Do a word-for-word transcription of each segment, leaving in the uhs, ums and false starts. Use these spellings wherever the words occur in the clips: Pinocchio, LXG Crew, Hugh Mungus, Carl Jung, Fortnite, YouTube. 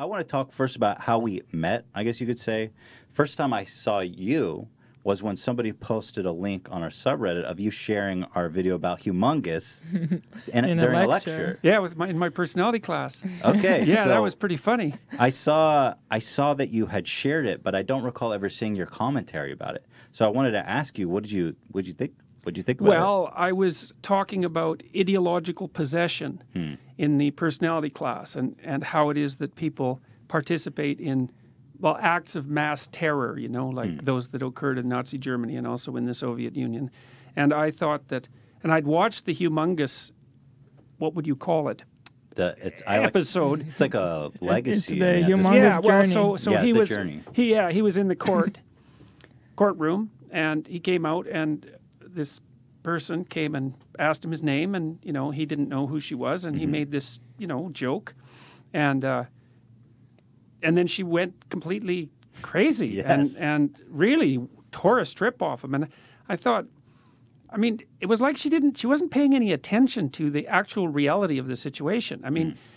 I want to talk first about how we met, I guess you could say. First time I saw you was when somebody posted a link on our subreddit of you sharing our video about Hugh Mungus in, in during a lecture. a lecture. Yeah, with my in my personality class. Okay. Yeah, so that was pretty funny. I saw I saw that you had shared it, but I don't recall ever seeing your commentary about it. So I wanted to ask you, what did you what did you think? What did you think about well, it? Well, I was talking about ideological possession hmm. in the personality class, and and how it is that people participate in Well, acts of mass terror, you know, like mm. those that occurred in Nazi Germany and also in the Soviet Union. And I thought that, and I'd watched the Hugh Mungus, what would you call it? The it's, I episode. Like, it's like a legacy. It's the Hugh Mungus yeah, journey. Well, so so yeah, he was, he, yeah, he was in the court, courtroom, and he came out, and this person came and asked him his name, and you know he didn't know who she was, and mm-hmm. he made this, you know, joke, and. Uh, And then she went completely crazy yes. and, and really tore a strip off him. And I thought, I mean, it was like she didn't, she wasn't paying any attention to the actual reality of the situation. I mean, mm.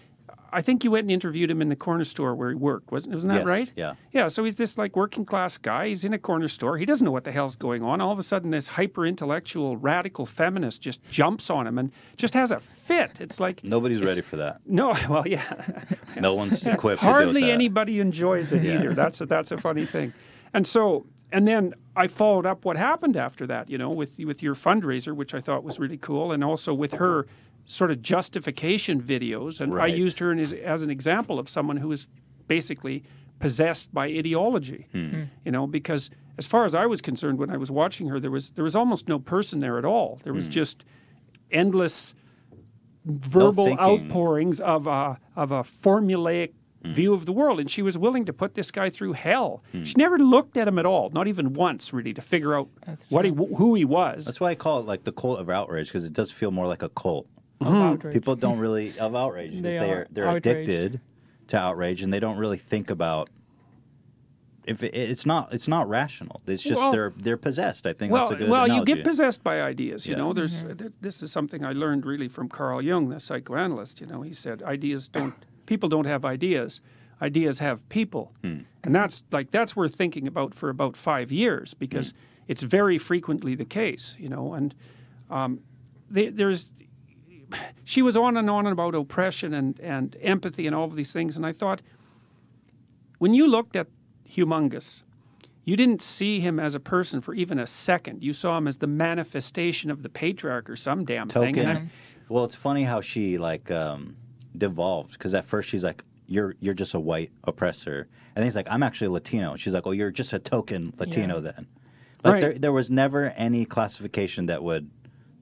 I think you went and interviewed him in the corner store where he worked, wasn't, wasn't that yes. right? Yeah. Yeah, so he's this like working class guy. He's in a corner store. He doesn't know what the hell's going on. All of a sudden, this hyper-intellectual, radical feminist just jumps on him and just has a fit. It's like... Nobody's it's, ready for that. No, well, yeah. No one's equipped to Hardly deal with that. Anybody enjoys it yeah. either. That's a, that's a funny thing. And so, and then I followed up what happened after that, you know, with, with your fundraiser, which I thought was really cool, and also with her sort of justification videos. And right. I used her in his, as an example of someone who is basically possessed by ideology, mm. you know, because as far as I was concerned, when I was watching her, there was, there was almost no person there at all. There was mm. just endless... verbal no outpourings of a, of a formulaic mm. view of the world. And she was willing to put this guy through hell. Mm. She never looked at him at all, not even once, really, to figure out just, what he, who he was. That's why I call it like the cult of outrage, because it does feel more like a cult. Mm-hmm. People don't really, of outrage, because they they're, they're addicted to outrage, and they don't really think about... If it, it's not, it's not rational. It's just well, they're they're possessed. I think well, that's a good well, analogy. You get possessed by ideas. You yeah. know, there's mm-hmm. th this is something I learned really from Carl Jung, the psychoanalyst. You know, he said ideas don't people don't have ideas, ideas have people, hmm. and that's like that's worth thinking about for about five years because hmm. it's very frequently the case. You know, and um, they, there's she was on and on about oppression and and empathy and all of these things, and I thought when you looked at Hugh Mungus, you didn't see him as a person for even a second. You saw him as the manifestation of the patriarch or some damn Token. thing. And I, well, it's funny how she like um, devolved, because at first she's like, "You're you're just a white oppressor," and then he's like, "I'm actually Latino." She's like, "Oh, you're just a token Latino yeah. then." Like right. there, there was never any classification that would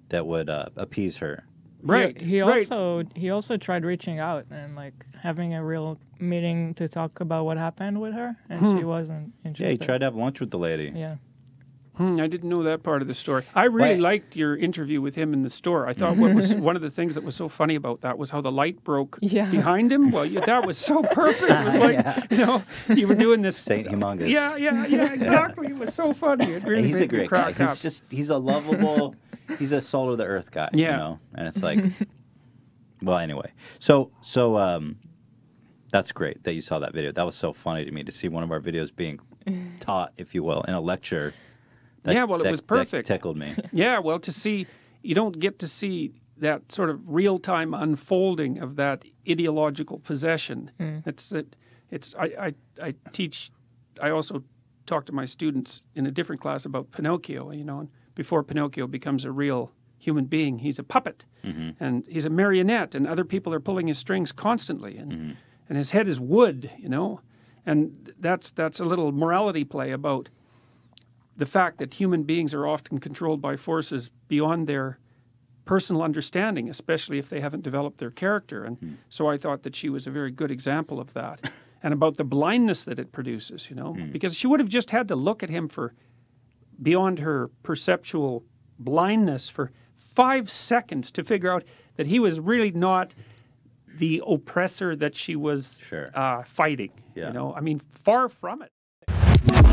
that would uh, appease her. Right. He, he right. also he also tried reaching out and like having a real meeting to talk about what happened with her, and hmm. she wasn't interested. Yeah, he tried to have lunch with the lady. Yeah. Hmm, I didn't know that part of the story. I really Wait. liked your interview with him in the store. I thought what was one of the things that was so funny about that was how the light broke yeah. behind him. Well, yeah, that was so perfect. It was like, yeah. you know, you were doing this. Saint Humongous. Yeah, yeah, yeah, exactly. Yeah. It was so funny. It really he's made a great me crack guy. Up. He's just, he's a lovable... He's a soul of the earth guy, yeah. you know, and it's like, well, anyway, so so um, that's great that you saw that video. That was so funny to me to see one of our videos being taught, if you will, in a lecture. That, yeah, well, it that, was perfect. That tickled me. Yeah, well, to see, you don't get to see that sort of real-time unfolding of that ideological possession. Mm. It's it, it's I, I I teach, I also talk to my students in a different class about Pinocchio, you know. And, before Pinocchio becomes a real human being, he's a puppet, mm-hmm. and he's a marionette, and other people are pulling his strings constantly, and mm-hmm. and his head is wood, you know, and that's that's a little morality play about the fact that human beings are often controlled by forces beyond their personal understanding, especially if they haven't developed their character, and mm-hmm. so I thought that she was a very good example of that, and about the blindness that it produces, you know, mm-hmm. because she would have just had to look at him for. Beyond her perceptual blindness for five seconds to figure out that he was really not the oppressor that she was sure. uh, fighting. Yeah. You know, I mean, far from it.